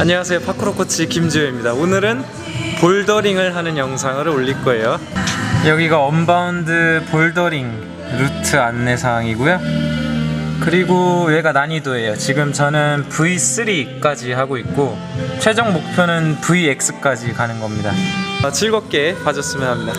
안녕하세요, 파쿠르 코치 김지호입니다. 오늘은 볼더링을 하는 영상을 올릴 거예요. 여기가 언바운드 볼더링 루트 안내사항이고요. 그리고 얘가 난이도예요. 지금 저는 V3까지 하고 있고 최종 목표는 VX까지 가는 겁니다. 즐겁게 봐줬으면 합니다.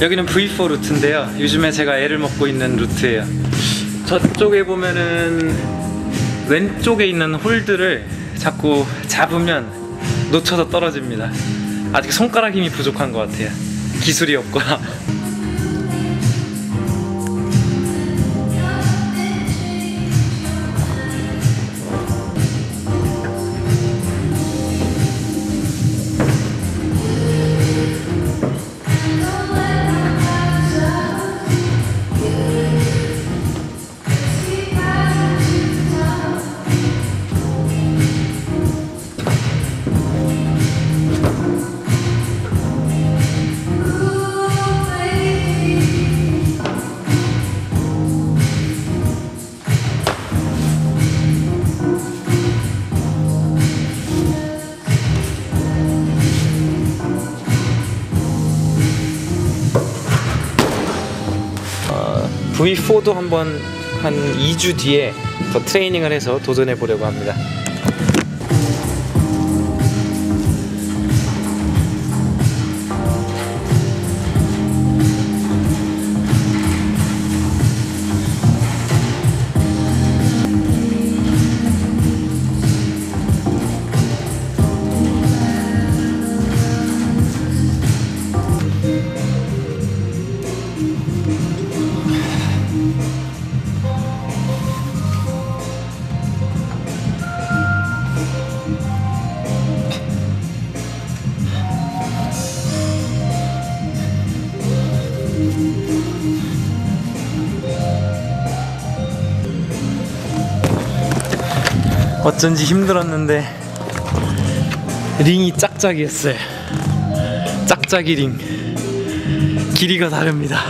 여기는 V4 루트인데요. 요즘에 제가 애를 먹고 있는 루트예요. 저쪽에 보면은 왼쪽에 있는 홀드를 자꾸 잡으면 놓쳐서 떨어집니다. 아직 손가락 힘이 부족한 것 같아요. 기술이 없거나. V4도 한번 한 2주 뒤에 더 트레이닝을 해서 도전해 보려고 합니다. 어쩐지 힘들었는데 링이 짝짝이였어요. 짝짝이 링, 길이가 다릅니다.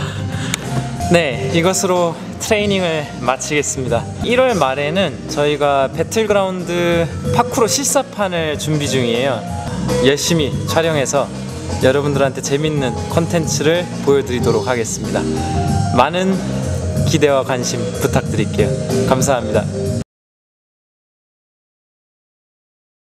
네, 이것으로 트레이닝을 마치겠습니다. 1월 말에는 저희가 배틀그라운드 파쿠르 실사판을 준비 중이에요. 열심히 촬영해서 여러분들한테 재밌는 컨텐츠를 보여드리도록 하겠습니다. 많은 기대와 관심 부탁드릴게요. 감사합니다.